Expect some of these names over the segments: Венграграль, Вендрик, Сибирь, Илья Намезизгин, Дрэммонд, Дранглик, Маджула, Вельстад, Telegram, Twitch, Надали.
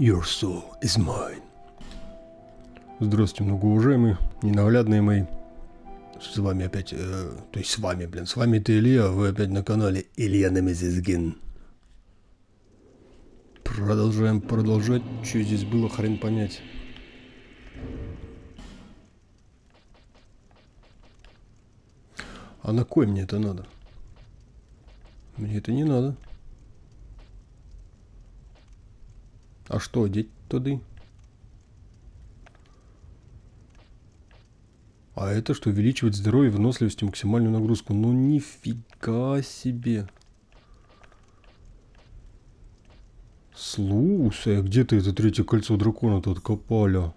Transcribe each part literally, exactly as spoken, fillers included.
Your soul is mine. Здравствуйте, многоуважаемые, ненаглядные мои. С вами опять, э, то есть с вами, блин, с вами это Илья, вы опять на канале Илья Намезизгин. Продолжаем продолжать, что здесь было, хрен понять. А на кой мне это надо? Мне это не надо. А что одеть туда? А это что, увеличивать здоровье, выносливость и максимальную нагрузку? Ну нифига себе. Слушай, а где ты это третье кольцо дракона тут копали?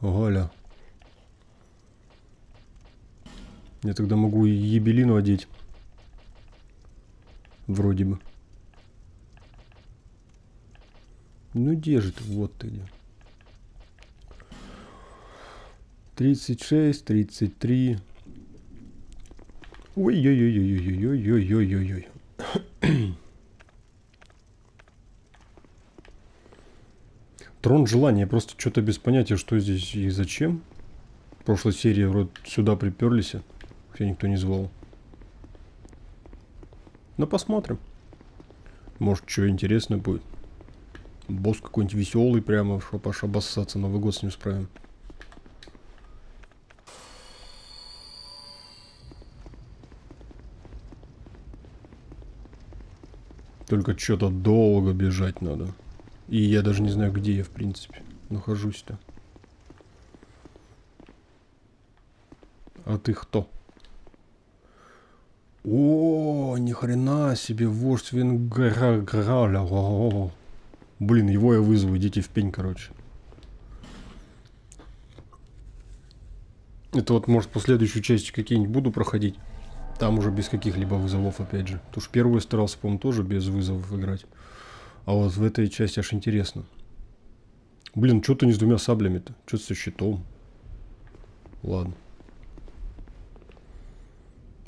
Галя. Я тогда могу и ебелину одеть. Вроде бы. Ну держит, вот ты где. тридцать шесть, тридцать три. Ой-ой-ой-ой-ой-ой-ой-ой-ой-ой. Трон желания. Просто что-то без понятия, что здесь и зачем. В прошлой серии вроде сюда приперлись, хотя никто не звал. Но посмотрим. Может, что интересное будет. Босс какой-нибудь веселый прямо, чтобы аж обоссаться. Новый год с ним справим. Только что-то долго бежать надо. И я даже не знаю, где я, в принципе, нахожусь-то. А ты кто? О, ни хрена себе, вождь Венграграля. Блин, его я вызову, идите в пень, короче. Это вот, может, последующую часть какие-нибудь буду проходить. Там уже без каких-либо вызовов, опять же. Потому что первую старался, по-моему, тоже без вызовов играть. А вот в этой части аж интересно. Блин, что-то не с двумя саблями-то. Что-то со щитом. Ладно.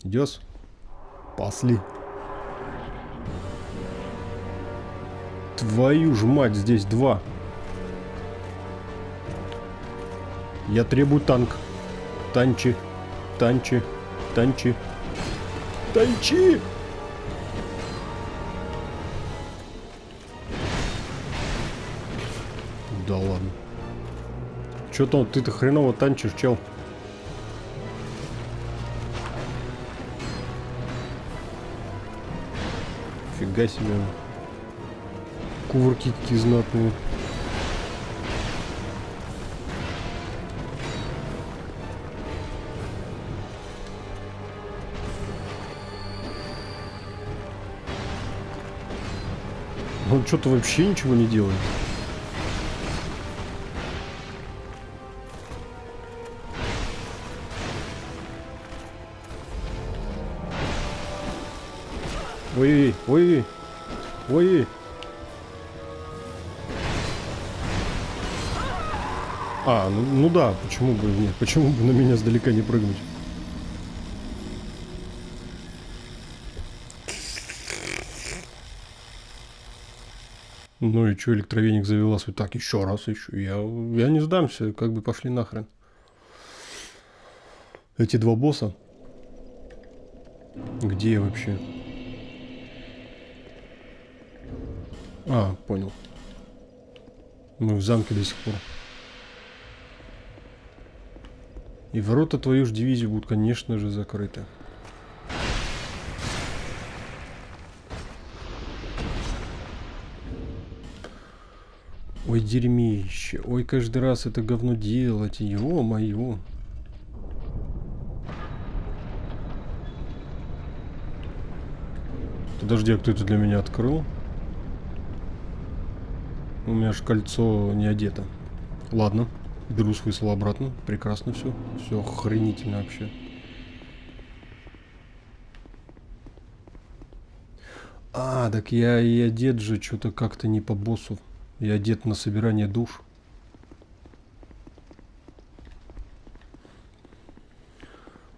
Идёс? Пасли. Твою ж мать, здесь два. Я требую танк. Танчи. Танчи. Танчи. Танчи! Да ладно. Чё там ты-то хреново танчишь, чел? Фига себе. Кувырки какие знатные. Он что-то вообще ничего не делает. Ой-ой-ой, ой-ой, ой-ой. А, ну, ну да, почему бы нет? Почему бы на меня сдалека не прыгнуть? Ну и что, электровеник завела свой? Так, еще раз, еще. Я, я не сдамся, как бы пошли нахрен. Эти два босса. Где я вообще? А, понял. Мы в замке до сих пор. И ворота твою ж дивизию будут, конечно же, закрыты. Ой, дерьмище. Ой, каждый раз это говно делать. Ё-моё. Подожди, а кто это для меня открыл? У меня же кольцо не одето. Ладно. Беру свои слова обратно. Прекрасно все. Все охренительно вообще. А, так я и одет же. Что-то как-то не по боссу. Я одет на собирание душ.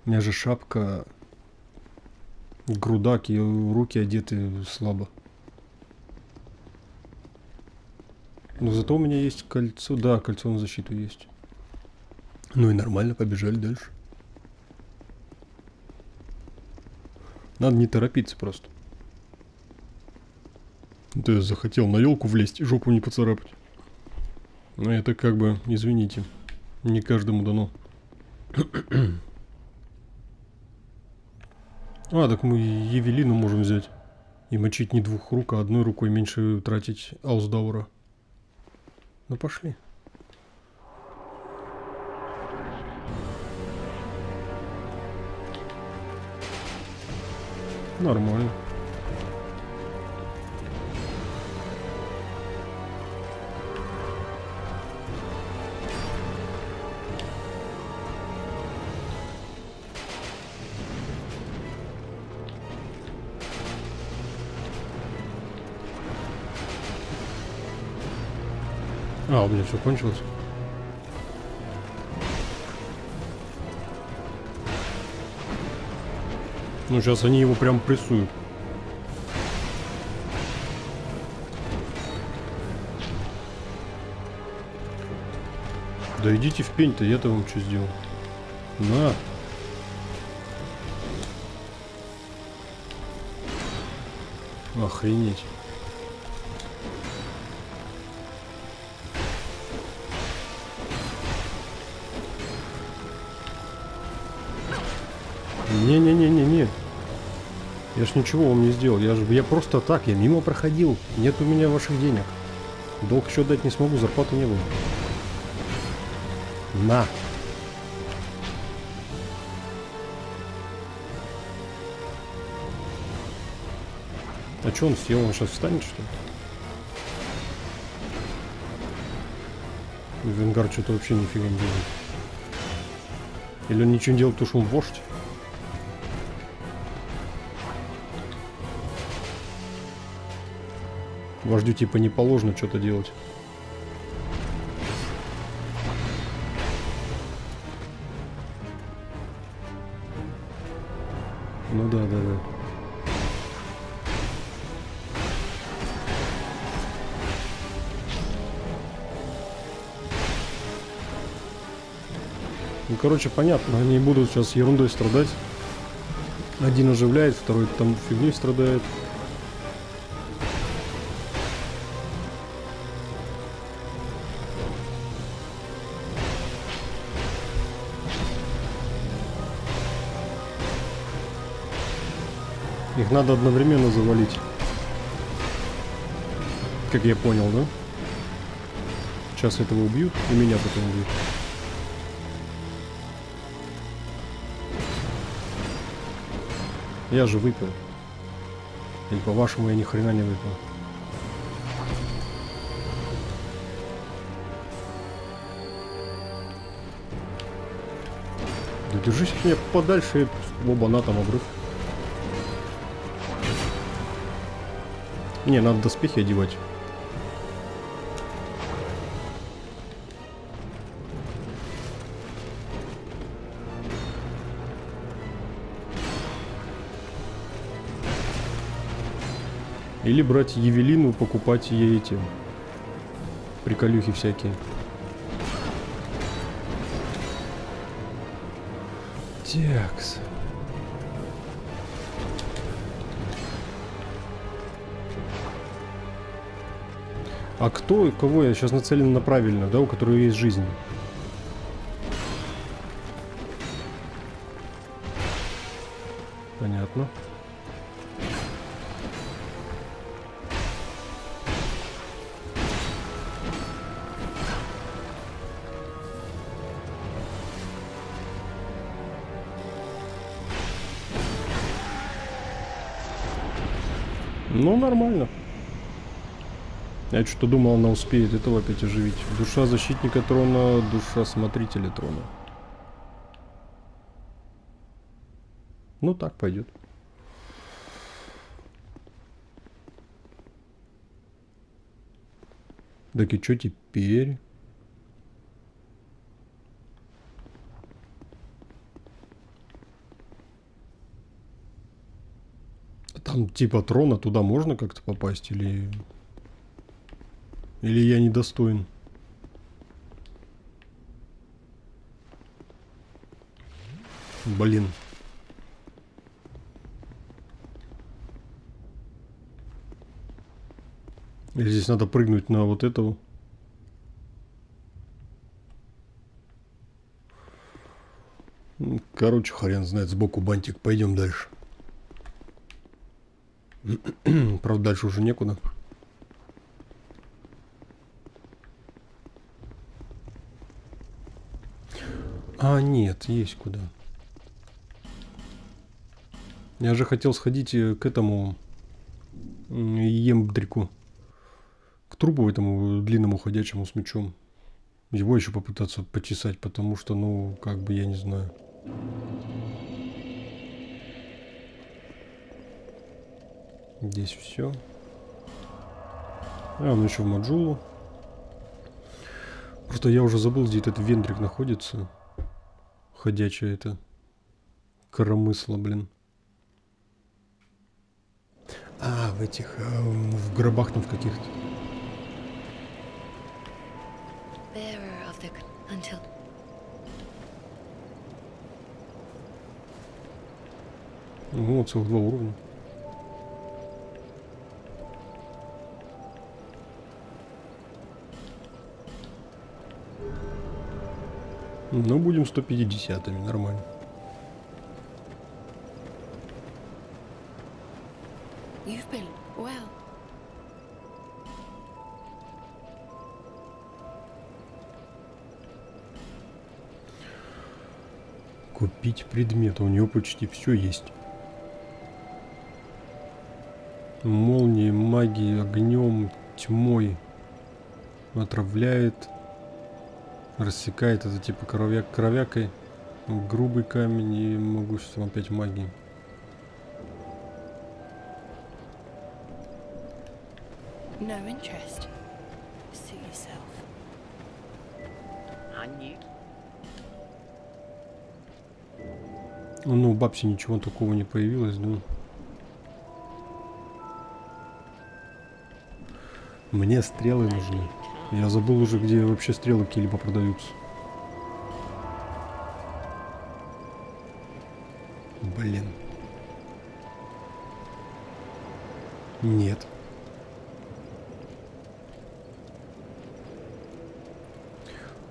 У меня же шапка, грудак, и руки одеты слабо. Но зато у меня есть кольцо. Да, кольцо на защиту есть. Ну и нормально, побежали дальше. Надо не торопиться просто. Да я захотел на елку влезть и жопу не поцарапать. Но это как бы, извините, не каждому дано. А, так мы Евелину можем взять. И мочить не двух рук, а одной рукой меньше тратить Аусдаура. Ну пошли. Нормально. А, у меня все кончилось. Ну, сейчас они его прям прессуют. Да идите в пень-то, я-то вам что сделал. На. Охренеть. Не-не-не-не-не. Я ж ничего вам не сделал. Я же я просто так, я мимо проходил. Нет у меня ваших денег. Долг еще дать не смогу, зарплаты не было. На. А что он съел? Он сейчас встанет, что ли? Венгар что-то вообще нифига не делает. Или он ничего не делает, потому что он вождь? Вождю типа не положено что-то делать. Ну да, да, да. Ну короче, понятно, они будут сейчас ерундой страдать. Один оживляет, второй там фигней страдает. Их надо одновременно завалить. Как я понял, да? Сейчас этого убьют, и меня потом убьют. Я же выпил. Или по-вашему я ни хрена не выпил. Да держись от меня подальше, оба-на там обрыв. Не, надо доспехи одевать. Или брать Евелину, покупать ей эти приколюхи всякие. Текс. А кто и кого я сейчас нацелен на правильно, да, у которого есть жизнь? Понятно. Ну, нормально. Я что-то думал, она успеет этого опять оживить. Душа защитника трона, душа смотрителя трона. Ну так пойдет. Так и что теперь? Там типа трона туда можно как-то попасть или... Или я недостоин? Блин. Или здесь надо прыгнуть на вот этого? Короче, хрен знает, сбоку бантик. Пойдем дальше. Правда, дальше уже некуда. А, нет, есть куда. Я же хотел сходить к этому Вендрику. К трупу этому длинному ходячему с мечом. Его еще попытаться почесать, потому что, ну, как бы, я не знаю. Здесь все. А, он еще в Маджулу. Просто я уже забыл, где этот Вендрик находится. Ходячая это. Коромысло, блин. А, в этих... в гробах там в каких-то. Ну, целых два уровня. Ну, будем сто пятидесятыми, нормально. Купить предметы, у него почти все есть. Молнией, магией, огнем, тьмой. Отравляет. Рассекает, это типа коровяк кровякой. Грубый камень и могуществом опять магии. No interest. See yourself. Ну, у бабси ничего такого не появилось, да? Мне стрелы нужны. Я забыл уже, где вообще стрелы какие-либо продаются. Блин. Нет.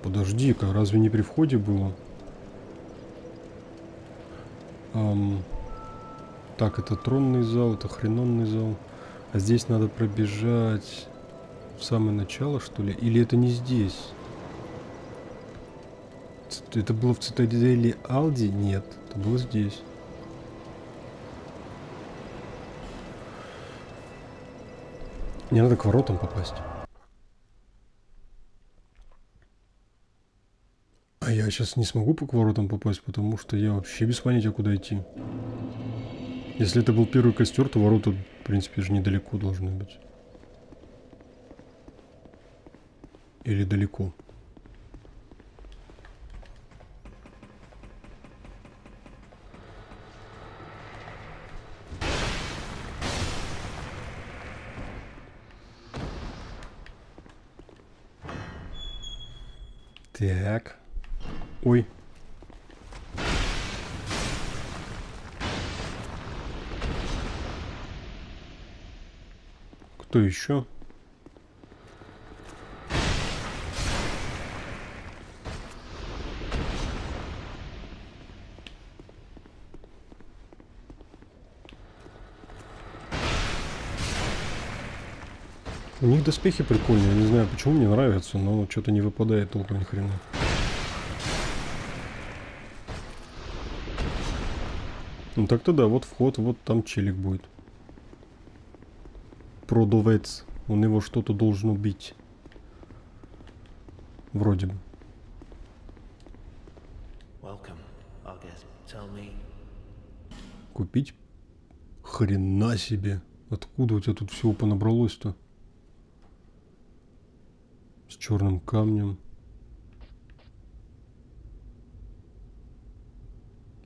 Подожди-ка, разве не при входе было? Эм, так, это тронный зал, это хренонный зал. А здесь надо пробежать... в самое начало, что ли? Или это не здесь? Это было в цитадели Алди? Нет, это было здесь. Мне надо к воротам попасть. А я сейчас не смогу по к воротам попасть, потому что я вообще без понятия, куда идти. Если это был первый костер, то ворота, в принципе, же недалеко должны быть. Или далеко. Так. Ой. Кто еще? У них доспехи прикольные, я не знаю, почему мне нравятся, но что-то не выпадает толком ни хрена. Ну так-то да, вот вход, вот там челик будет. Продавец, он его что-то должен убить. Вроде бы. Купить? Хрена себе. Откуда у тебя тут всего понабралось-то? С черным камнем,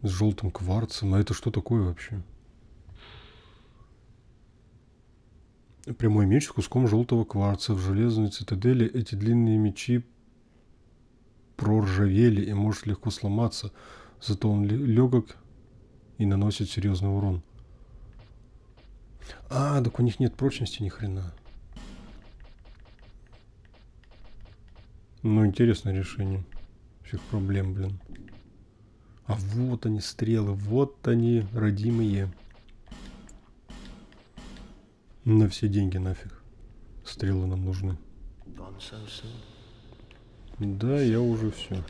с желтым кварцем. А это что такое вообще? Прямой меч с куском желтого кварца. В железной цитадели эти длинные мечи проржавели и может легко сломаться. Зато он легок и наносит серьезный урон. А, так у них нет прочности ни хрена. Ну, интересное решение всех проблем, блин. А вот они, стрелы, вот они, родимые. На все деньги нафиг. Стрелы нам нужны. Да, я уже все.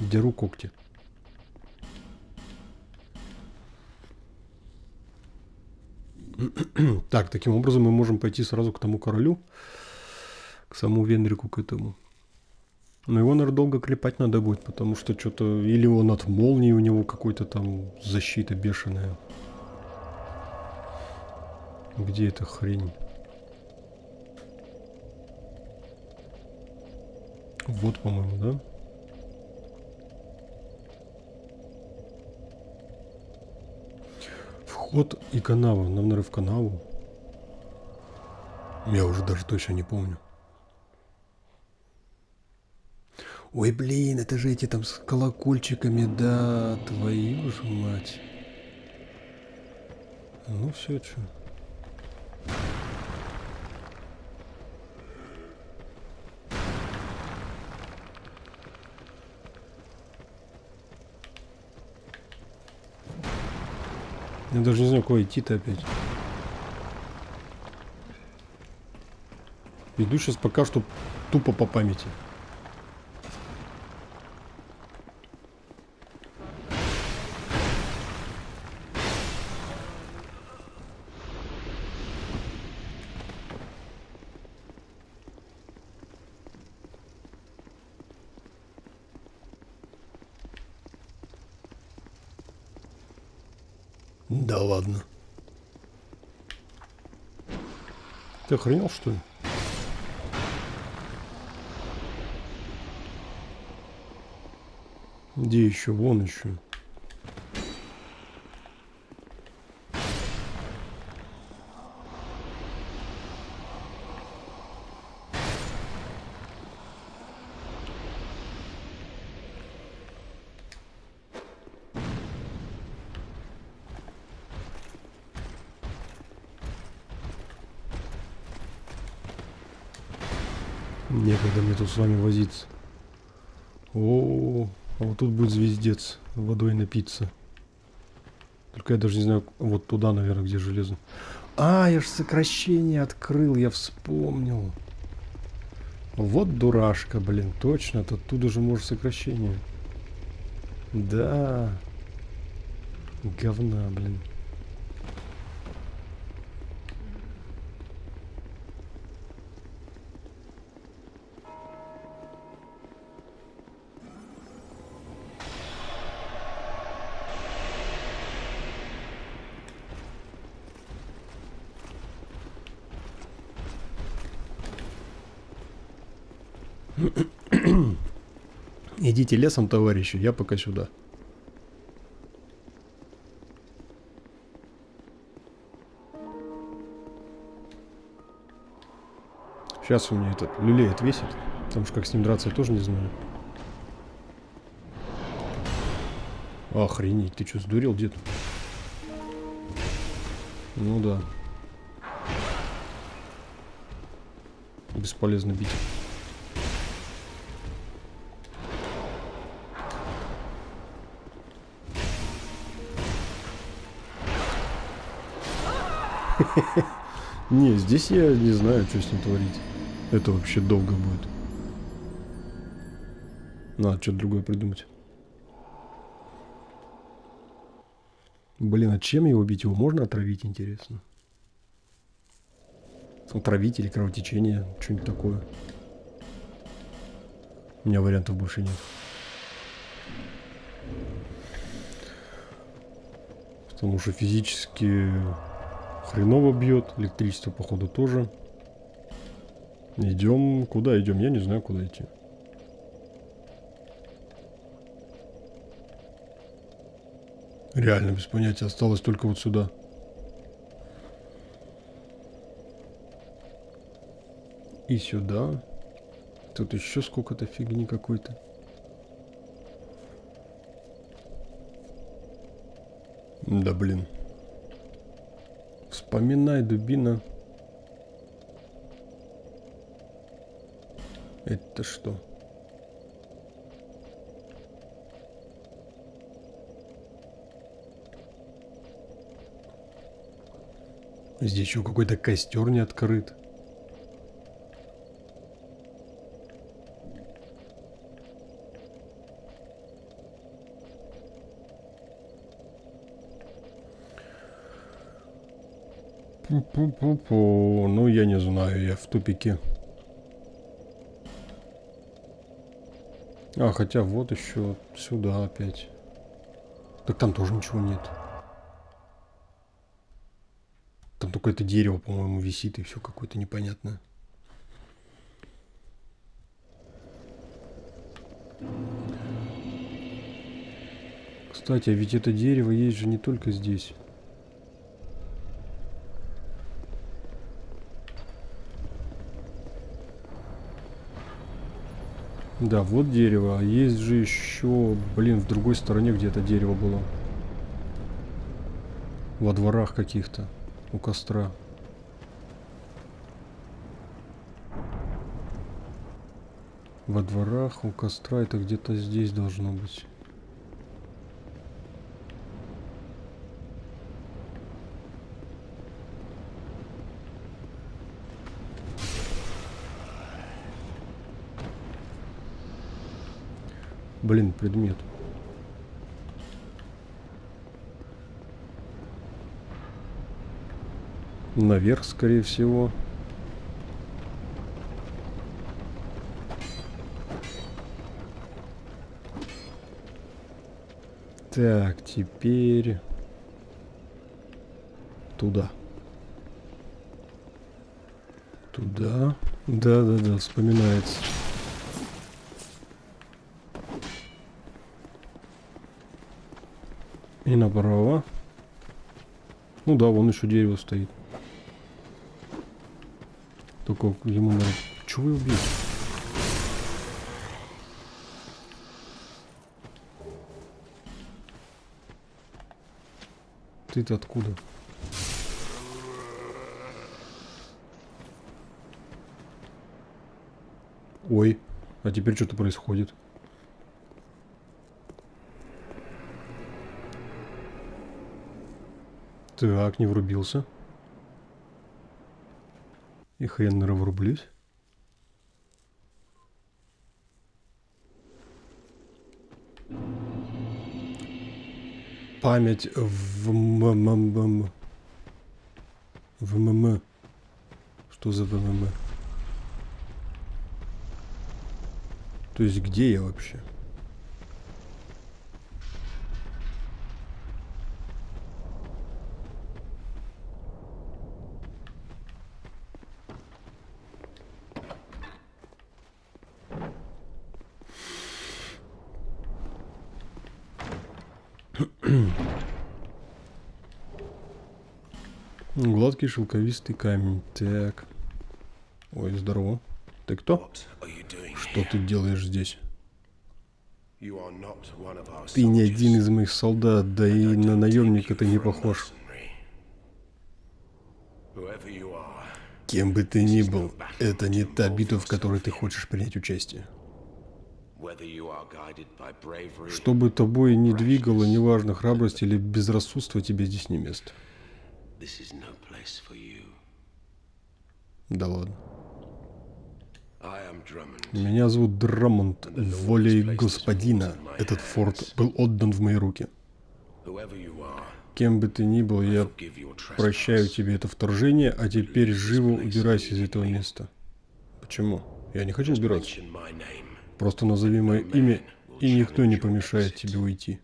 Деру когти. Так, таким образом мы можем пойти сразу к тому королю. К самому Венрику, к этому. Но его, наверное, долго клепать надо будет, потому что что-то... Или он от молнии, у него какой-то там защита бешеная. Где эта хрень? Вот, по-моему, да? Вход и канава. Нам, наверное, в канаву. Я уже даже точно не помню. Ой, блин, это же эти там с колокольчиками, да, твою же мать. Ну все, что. Я даже не знаю, куда идти-то опять. Иду сейчас пока что тупо по памяти. Да ладно. Ты охренел, что ли? Где еще? Вон еще. Некогда мне тут с вами возиться. О, а вот тут будет звездец. Водой напиться. Только я даже не знаю, вот туда, наверное, где железо. А, я ж сокращение открыл, я вспомнил. Вот дурашка, блин, точно. Оттуда же может сокращение. Да. Говна, блин. Идите лесом, товарищи, я пока сюда. Сейчас у меня этот люлей отвесит, потому что как с ним драться я тоже не знаю. Охренеть, ты что, сдурел, дед? Ну да. Бесполезно бить. Не, здесь я не знаю, что с ним творить. Это вообще долго будет. Надо что-то другое придумать. Блин, а чем его бить? Его можно отравить, интересно? Отравить или кровотечение, что-нибудь такое. У меня вариантов больше нет. Потому что физически... Хреново бьет, электричество походу тоже. Идем, куда идем? Я не знаю, куда идти. Реально без понятия, осталось только вот сюда. И сюда. Тут еще сколько-то фигни какой-то. Да блин. Вспоминай, дубина. Это что? Здесь еще какой-то костер не открыт. Пу-пу-пу-пу. Ну, я не знаю, я в тупике. А, хотя вот еще сюда опять. Так там тоже ничего нет. Там только это дерево, по-моему, висит, и все какое-то непонятное. Кстати, а ведь это дерево есть же не только здесь. Да, вот дерево. А есть же еще, блин, в другой стороне где-то дерево было. Во дворах каких-то. У костра. Во дворах, у костра. Это где-то здесь должно быть. Блин, предмет. Наверх, скорее всего. Так, теперь туда. Туда. Да-да-да, вспоминается. И направо. Ну да, вон еще дерево стоит. Только ему надо... Чего его убить? Ты-то откуда? Ой, а теперь что-то происходит. Так, не врубился. И хрен наверное врублюсь. Память в МММ. В ММ. Что за МММ? То есть где я вообще? Гладкий шелковистый камень. Так. Ой, здорово. Ты кто? Что ты делаешь здесь? Ты не один из моих солдат, да и на наемника ты не похож. Кем бы ты ни был, это не та битва, в которой ты хочешь принять участие. Что бы тобой ни двигало, неважно, храбрость или безрассудство, тебе здесь не место. Да ладно. Меня зовут Дрэммонд. Волей господина этот форт был отдан в мои руки. Кем бы ты ни был, я прощаю тебе это вторжение, а теперь живо убирайся из этого места. Почему? Я не хочу убираться. Просто назови мое имя, и никто не помешает тебе уйти.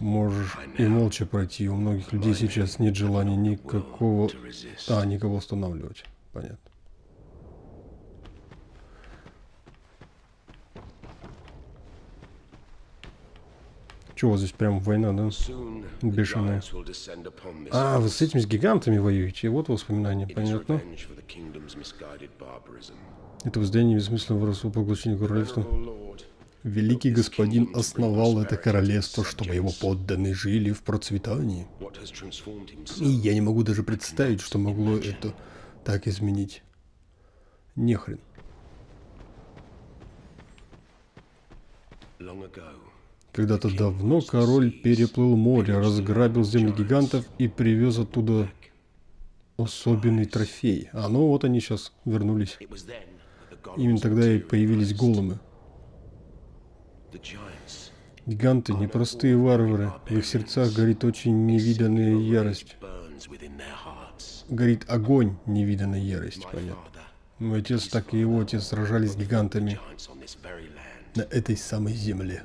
Можешь и молча пройти. У многих людей сейчас нет желания никакого... А, никого останавливать. Понятно. Чего здесь прям война, да? Бешеная. А, вы с этими с гигантами воюете? Вот воспоминания, понятно. Это воздаяние бессмысленного воровства поглощения королевства. Великий господин основал это королевство, чтобы его подданные жили в процветании. И я не могу даже представить, что могло это так изменить. Нехрен. Когда-то давно король переплыл море, разграбил земли гигантов и привез оттуда особенный трофей. А ну вот они сейчас вернулись. Именно тогда и появились големы. Гиганты — непростые варвары. В их сердцах горит очень невиданная ярость. Горит огонь невиданной ярости, понятно. Мой отец, так и его отец сражались с гигантами на этой самой земле.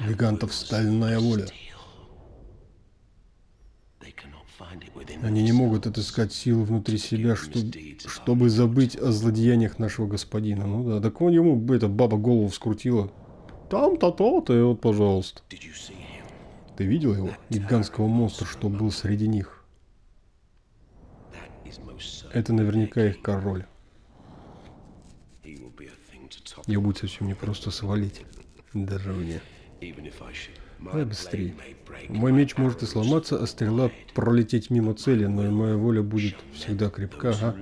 Гигантов стальная воля. Они не могут отыскать силу внутри себя, что, чтобы забыть о злодеяниях нашего господина. Ну да, так он ему бы эта баба голову вскрутила. Там-то то-то, и вот, пожалуйста. Ты видел его? Гигантского монстра, что был среди них. Это наверняка их король. Его будет совсем непросто свалить. Даже мне. Давай быстрее. Мой меч может и сломаться, а стрела пролететь мимо цели, но и моя воля будет всегда крепка. Ага.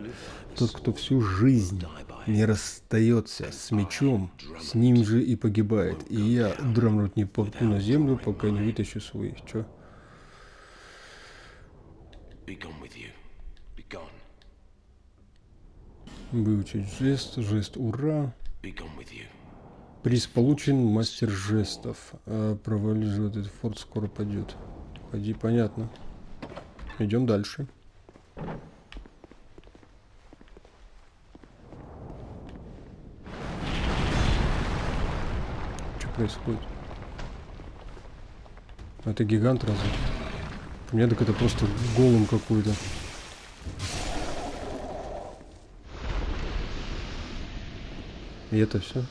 Тот, кто всю жизнь не расстается с мечом, с ним же и погибает. И я, Дрэммонд, не попаду на землю, пока не вытащу свои. Чё? Выучить жест. Жест. Ура. Приз получен, мастер жестов. А, провалил этот форт, скоро пойдет. Ходи, понятно. Идем дальше. Что происходит? Это гигант разве? У меня так это просто голым какой-то. И это все.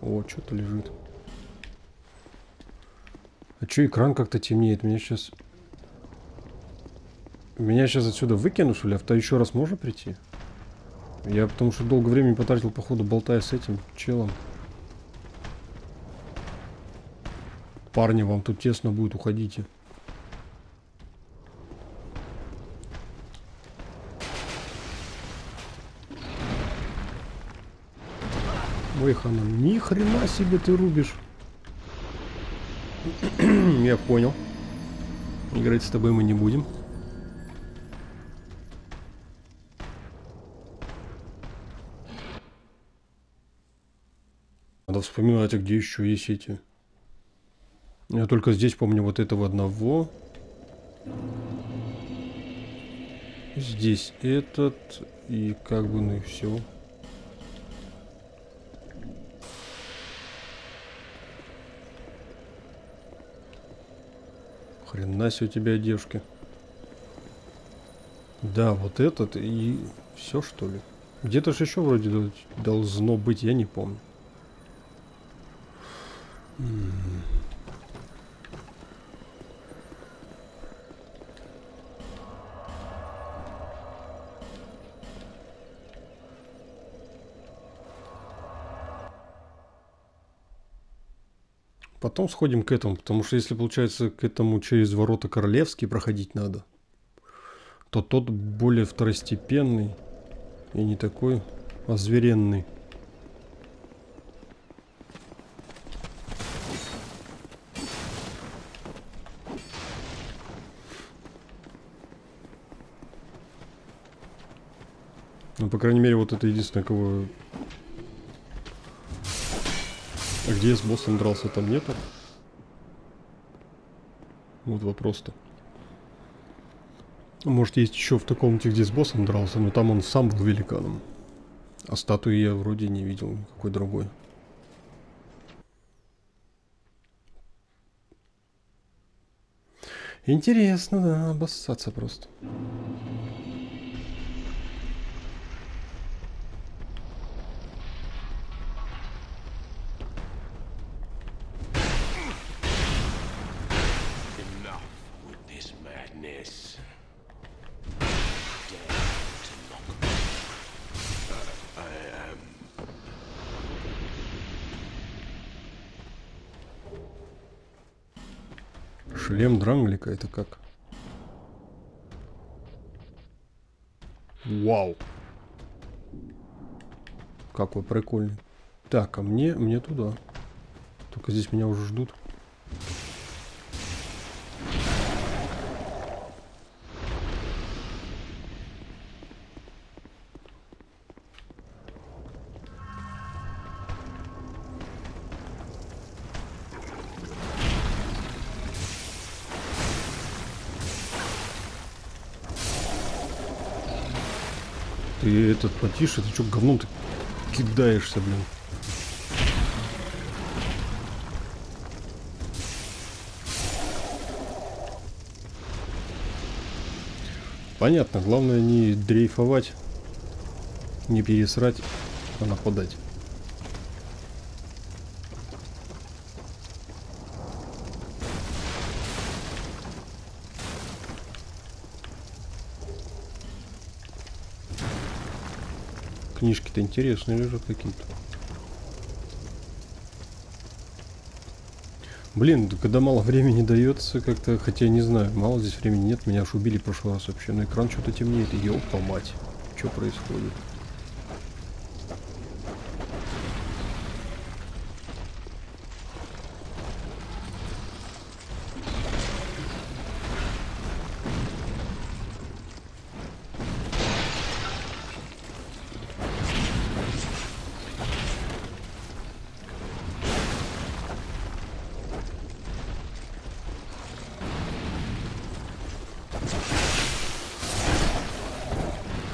О, что-то лежит. А что экран как-то темнеет? Меня сейчас... Меня сейчас отсюда выкину, что ли? Авто еще раз можно прийти? Я потому что долго времени потратил, походу, болтая с этим челом. Парни, вам тут тесно будет, уходите. Ой, хана, ни хрена себе ты рубишь. Я понял. Играть с тобой мы не будем. Надо вспоминать, а где еще есть эти. Я только здесь помню вот этого одного. Здесь этот. И как бы, ну и все. Хрена себе у тебя одежки. Да, вот этот и все, что ли. Где-то же еще вроде должно быть, я не помню. Потом сходим к этому, потому что если, получается, к этому через ворота королевские проходить надо, то тот более второстепенный и не такой озверенный. Ну, по крайней мере, вот это единственное, кого... А где я с боссом дрался, там нету? Вот вопрос-то. Может, есть еще в таком-то, где с боссом дрался, но там он сам был великаном. А статуи я вроде не видел никакой другой. Интересно, да, обоссаться просто. Шлем Дранглика это как? Вау! Какой прикольный. Так, а мне, мне туда. Только здесь меня уже ждут. Ты этот потише, ты чё говном ты кидаешься, блин. Понятно, главное не дрейфовать, не пересрать, а нападать. Книжки-то интересные лежат какие-то. Блин, когда мало времени дается, как-то, хотя не знаю, мало здесь времени нет, меня аж убили в прошлый раз вообще. На экран что-то темнеет, ёпта мать, что происходит?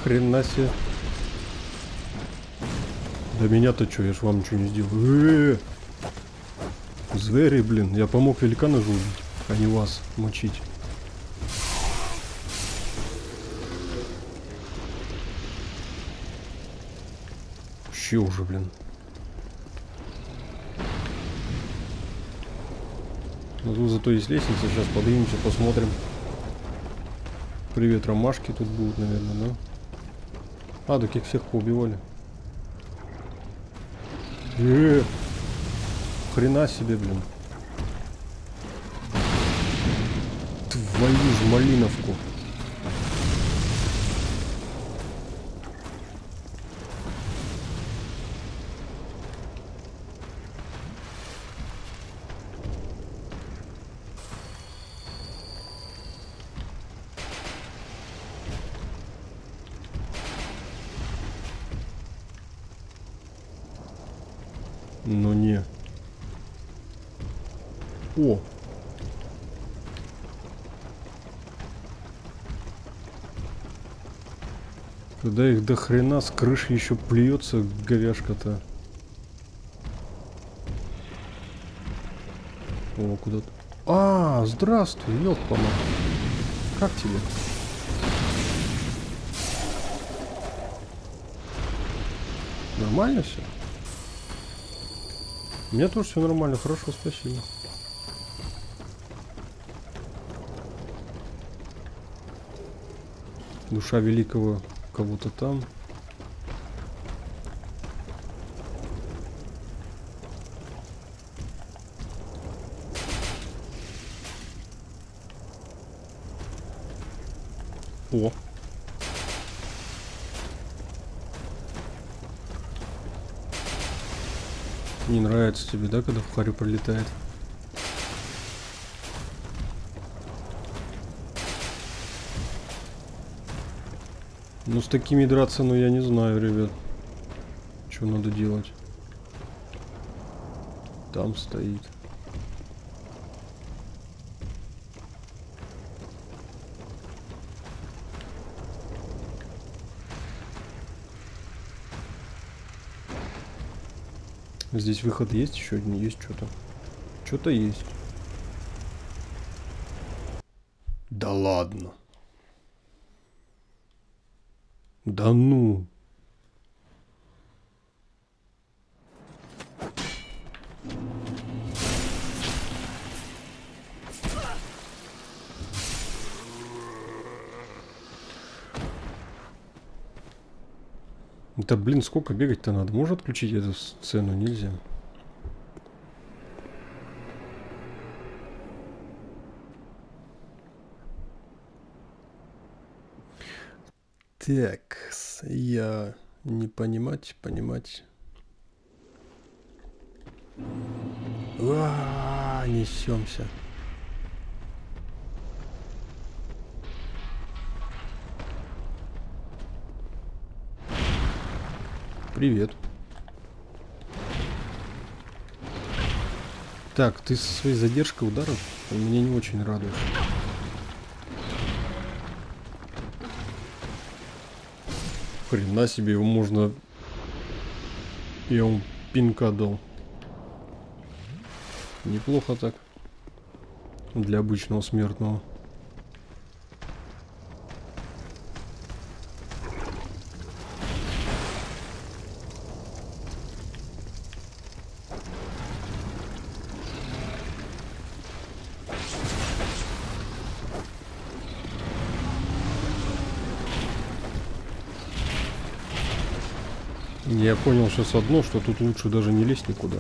Хрена себе. Да меня-то что, я ж вам ничего не сделал. Э -э -э. Звери, блин, я помог великана же убить, а не вас мочить. Вообще уже, блин. Но тут зато есть лестница, сейчас поднимемся, посмотрим. Привет, ромашки тут будут, наверное, да? А, таких всех поубивали. Э-э-э. Хрена себе, блин. Твою ж малиновку. Но не. О! Когда их до хрена с крыши еще плюется говяшка-то. О, куда-то. А, здравствуй, ёпта-ма. Как тебе? Нормально все? У меня тоже все нормально, хорошо, спасибо. Душа великого кого-то там. О! Не нравится тебе, да, когда в харю пролетает? Ну, с такими драться, ну, я не знаю, ребят. Что надо делать? Там стоит. Здесь выход есть еще один? Есть что-то? Что-то есть. Да ладно. Да ну. Да блин, сколько бегать-то надо? Можно отключить эту сцену? Нельзя. Так, я не понимать, понимать. А-а-а, несемся. Привет. Так, ты со своей задержкой ударов меня не очень радуешь. Хрена себе, его можно... Я ему пинка дал. Неплохо так. Для обычного смертного. Я понял сейчас одно, что тут лучше даже не лезть никуда.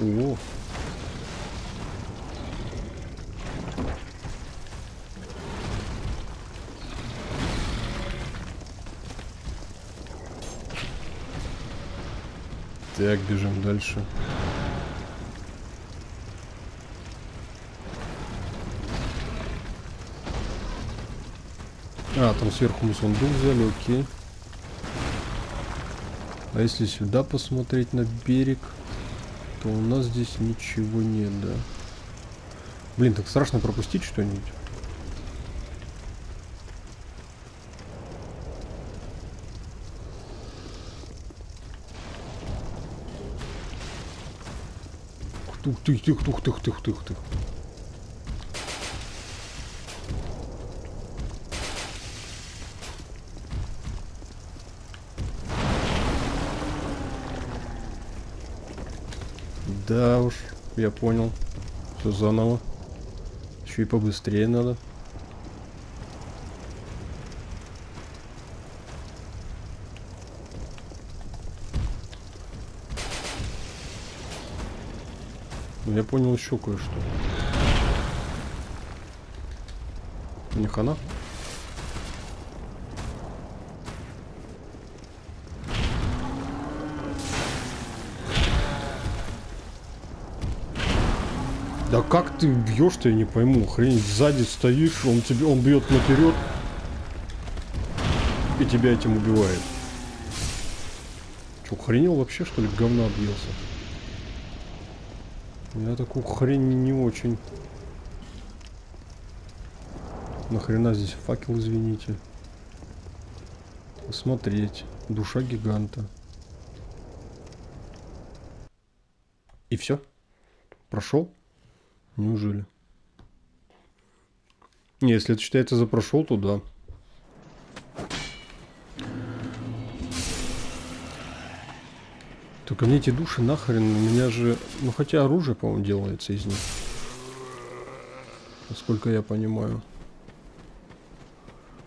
О. Так, бежим дальше. А, там сверху мы сундук взяли, окей. А если сюда посмотреть на берег, то у нас здесь ничего нет, да. Блин, так страшно пропустить что-нибудь. Тух-тух-тух-тух-тух-тух-тух-тух. Да уж, я понял. Все заново. Еще и побыстрее надо. Я понял еще кое-что. Не хана. Да как ты бьешь-то, я не пойму. Хрень, сзади стоишь, он тебе, он бьет наперед и тебя этим убивает. Че, охренел вообще, что ли, говна объелся? Я такую хрень не очень. Нахрена здесь факел, извините. Смотреть. Душа гиганта. И все? Прошел? Неужели? Не, если это считается за прошел, то да. Только мне эти души нахрен, у меня же... Ну хотя оружие, по-моему, делается из них. Насколько я понимаю.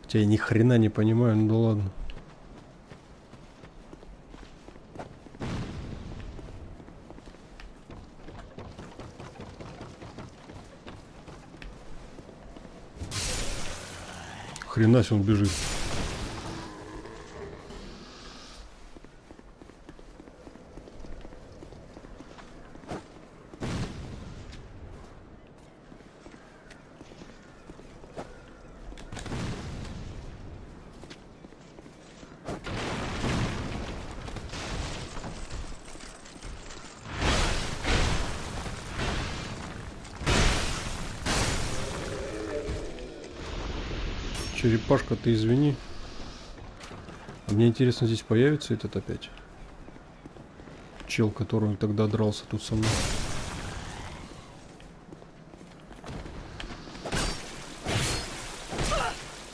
Хотя я ни хрена не понимаю, ну да ладно. Хрена себе он бежит. Черепашка, ты извини. А мне интересно, здесь появится этот опять чел, который тогда дрался тут со мной.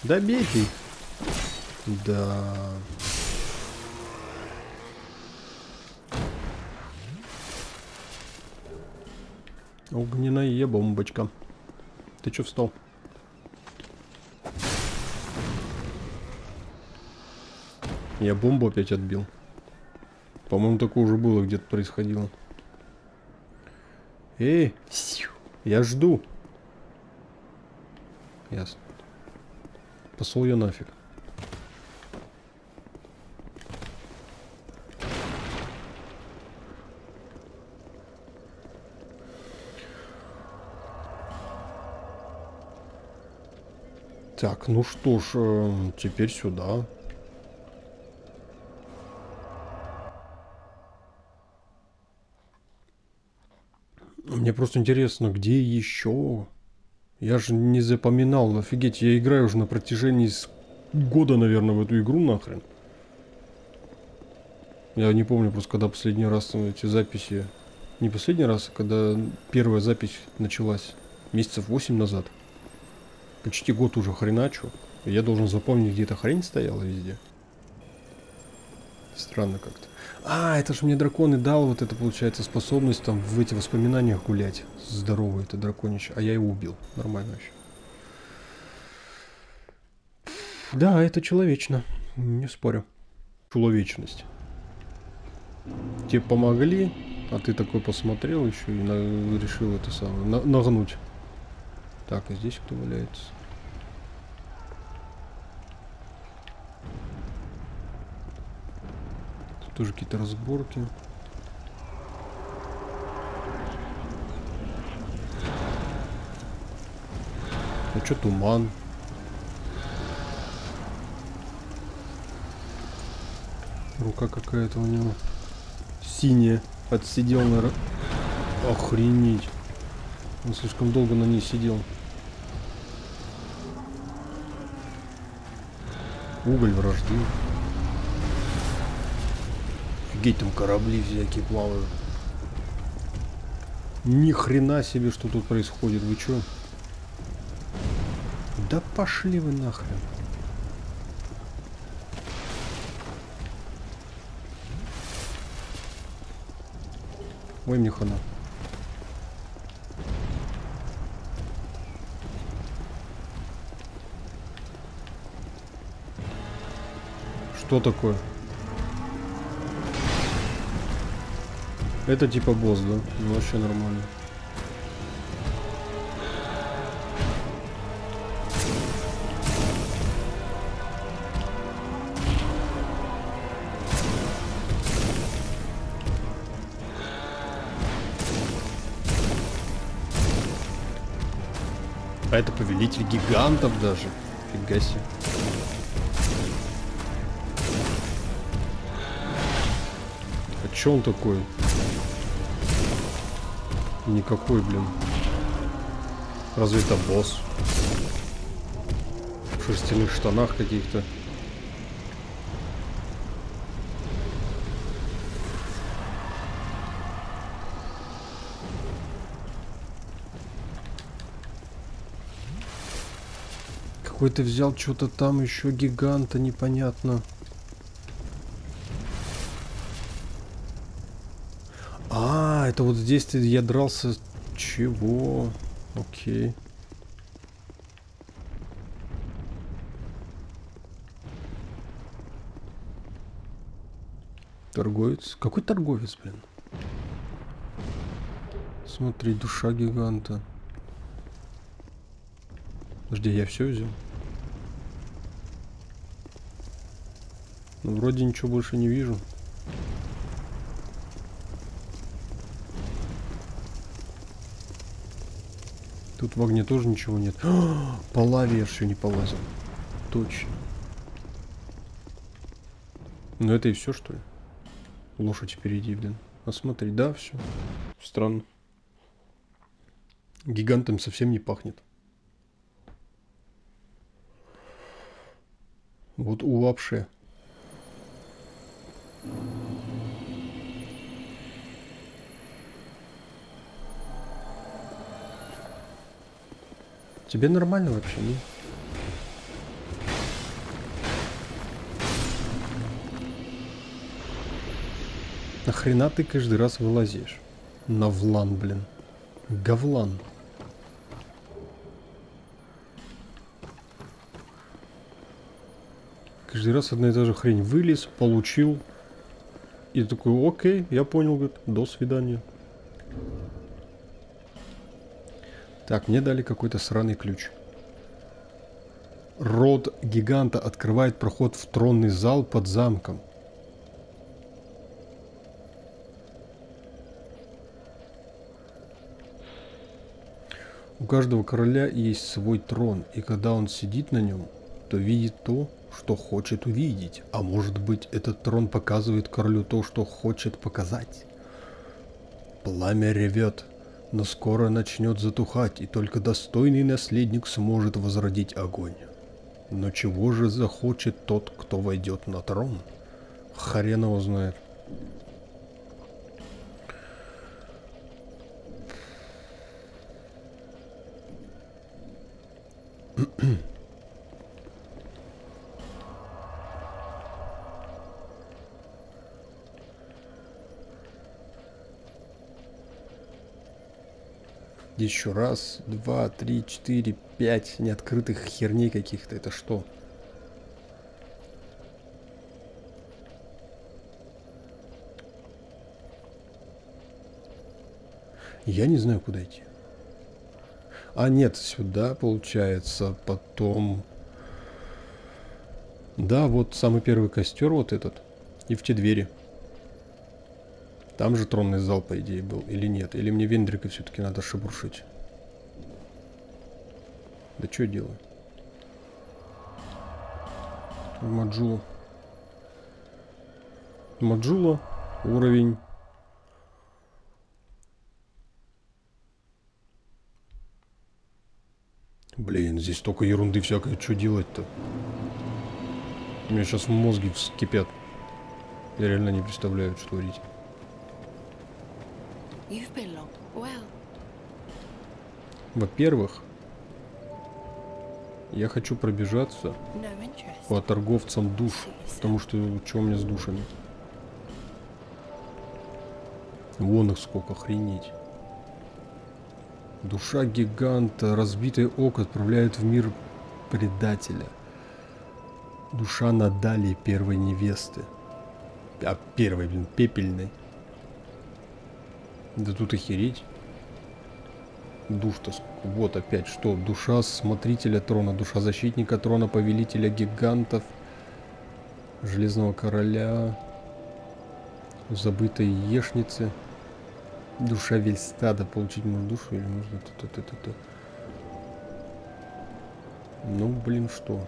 Да бей ты. Да. Огненная бомбочка. Ты чё встал? Я бомбу опять отбил. По-моему, такое уже было, где-то происходило. Эй! Я жду. Ясно. Посол ее нафиг. Так, ну что ж, теперь сюда. Мне просто интересно, где еще? Я же не запоминал, офигеть, я играю уже на протяжении года, наверное, в эту игру нахрен. Я не помню просто, когда последний раз эти записи... Не последний раз, а когда первая запись началась. Месяцев восемь назад. Почти год уже хреначу. Я должен запомнить, где эта хрень стояла везде. Странно как-то. А, это же мне дракон и дал вот это, получается, способность там в эти воспоминания гулять. Здоровый это драконич. А я его убил. Нормально вообще. Да, это человечно. Не спорю. Человечность. Тебе помогли, а ты такой посмотрел еще и на... решил это самое. На... Нагнуть. Так, а здесь кто валяется? Тут тоже какие-то разборки. А что туман? Рука какая-то у него синяя. Отсидел на... Охренеть. Он слишком долго на ней сидел. Уголь вражды. Офигеть, там корабли всякие плавают. Ни хрена себе, что тут происходит. Вы чё? Да пошли вы нахрен. Ой, мне хана. Что такое? Это типа босс, да? Ну, вообще нормально. А это повелитель гигантов даже. Фига себе. Че он такой? Никакой, блин. Разве это босс? В шерстяных штанах каких-то. Какой-то взял что-то там еще гиганта, непонятно. Это вот здесь я дрался. Чего? Окей. Торговец. Какой торговец, блин? Смотри, душа гиганта. Подожди, я все взял? Ну, вроде ничего больше не вижу. Тут в огне тоже ничего нет. А, по лаве я все не полазил. Точно. Ну это и все, что ли? Лошадь впереди, блин. А смотри, да, все. Странно. Гигантом совсем не пахнет. Вот улапшие. Тебе нормально вообще, не? Нахрена ты каждый раз вылазишь? Навлан, блин. Говлан. Каждый раз одна и та же хрень. Вылез, получил. И такой, окей, я понял, говорит, до свидания. Так, мне дали какой-то сраный ключ. Род гиганта открывает проход в тронный зал под замком. У каждого короля есть свой трон, и когда он сидит на нем, то видит то, что хочет увидеть. А может быть, этот трон показывает королю то, что хочет показать. Пламя ревет, но скоро начнет затухать, и только достойный наследник сможет возродить огонь. Но чего же захочет тот, кто войдет на трон? Хрен его знает. Еще раз, два, три, четыре, пять неоткрытых херней каких-то. Это что? Я не знаю, куда идти. А нет, сюда получается потом. Да, вот самый первый костер вот этот. И в те двери. Там же тронный зал, по идее, был. Или нет? Или мне Вендрика все-таки надо шебуршить? Да что я делаю? Маджула. Маджула. Уровень. Блин, здесь столько ерунды всякой. Что делать-то? У меня сейчас мозги вскипят. Я реально не представляю, что творить. Во-первых, я хочу пробежаться по торговцам душ, потому что что у меня с душами? Вон их сколько, охренеть. Душа гиганта, разбитое око отправляют в мир предателя. Душа Надали, первой невесты. А первой, блин, пепельной. Да тут охереть. Душ-то... Вот опять что? Душа смотрителя трона, душа защитника трона, повелителя гигантов, железного короля, забытой ешницы, душа Вельстада. Получить можно душу или можно... Т-т-т-т-т. Ну, блин, что?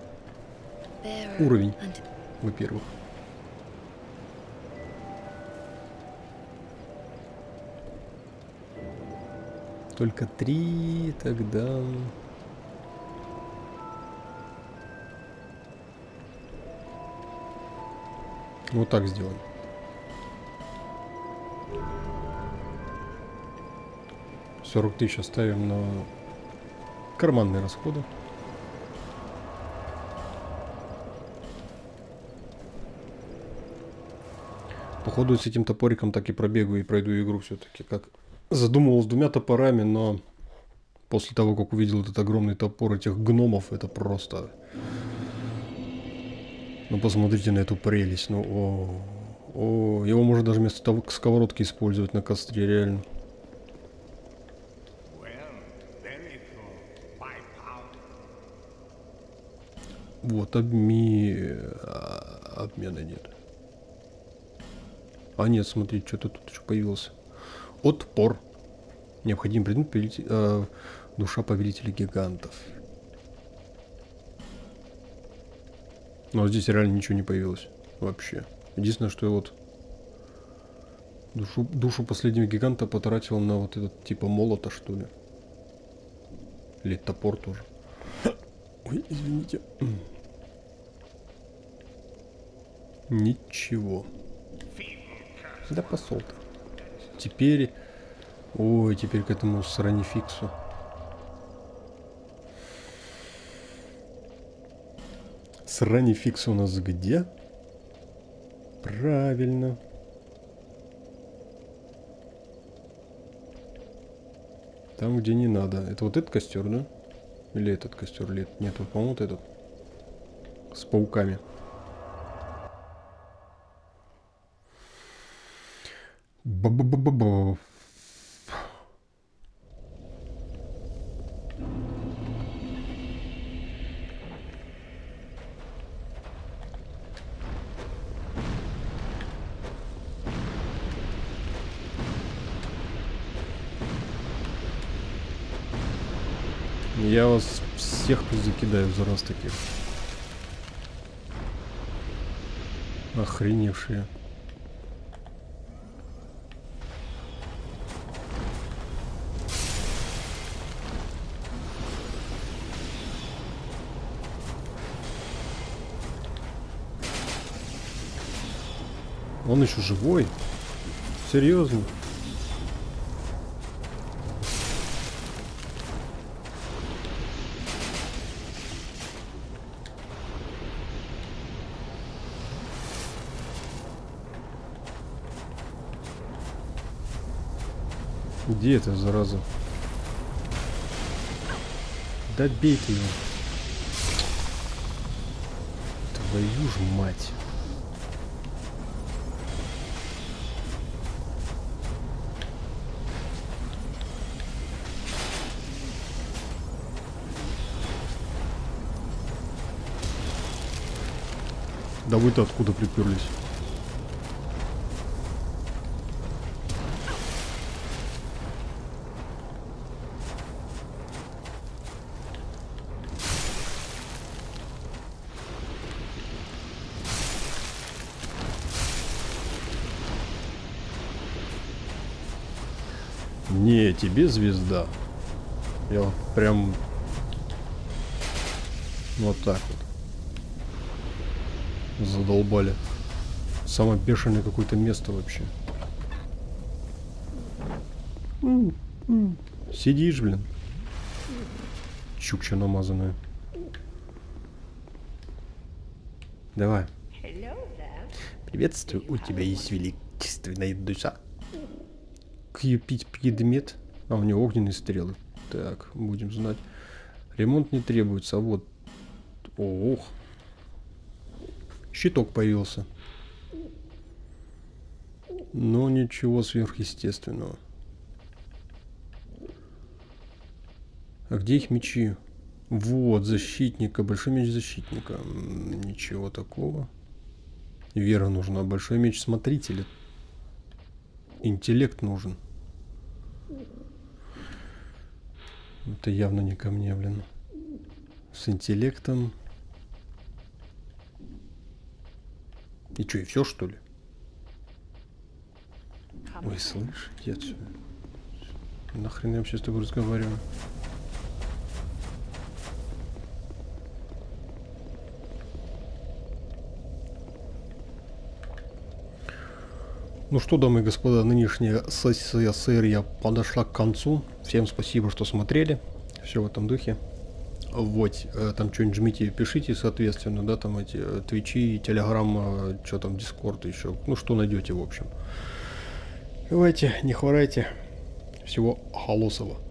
Уровень, во-первых. Только три, тогда... Вот так сделаем. сорок тысяч оставим на карманные расходы. Походу с этим топориком так и пробегу и пройду игру все-таки как... Задумывал с двумя топорами, но после того, как увидел этот огромный топор этих гномов, это просто... Ну, посмотрите на эту прелесть. Ну, о, о, его можно даже вместо того, как сковородки использовать на костре, реально. Вот, обмен... Обмена нет. А нет, смотрите, что-то тут еще появился. Отпор. Необходим предмет повелитель, э, душа повелителя гигантов. Но здесь реально ничего не появилось. Вообще. Единственное, что я вот душу, душу последнего гиганта потратил на вот этот типа молота, что ли. Или топор тоже. Ой, извините. Ничего. Да посол-то. Теперь... Ой, теперь к этому сранификсу. Сранификс у нас где? Правильно. Там, где не надо. Это вот этот костер, да? Или этот костер? Или... Нет, вот, по-моему, вот этот. С пауками. Ба-ба-ба-ба-ба. Я вас всех плюс закидаю за раз таких. Охреневшие. Он еще живой? Серьезно? Где это, зараза? Да бей ты его. Твою же мать. Да вы-то откуда приперлись? Не, тебе звезда. Я вот прям вот так вот. Задолбали. Самое бешеное какое-то место вообще. Сидишь, блин. Чукча намазанная. Давай. Приветствую, у тебя есть величественная душа. Кьюпить предмет. А, у него огненные стрелы. Так, будем знать. Ремонт не требуется. А вот. Ох. Щиток появился. Но ничего сверхъестественного. А где их мечи? Вот, защитника. Большой меч защитника. Ничего такого. Вера нужна. Большой меч смотрителя. Интеллект нужен. Это явно не ко мне, блин. С интеллектом... И что, и все, что ли? Ой, слышь, я че? Нахрен я вообще с тобой разговариваю? Ну что, дамы и господа, нынешняя сессия серия подошла к концу. Всем спасибо, что смотрели. Все в этом духе. Вот, там что-нибудь жмите и пишите, соответственно, да, там эти твичи, телеграмма, что там, дискорд еще, ну, что найдете, в общем. Давайте, не хворайте. Всего холосого.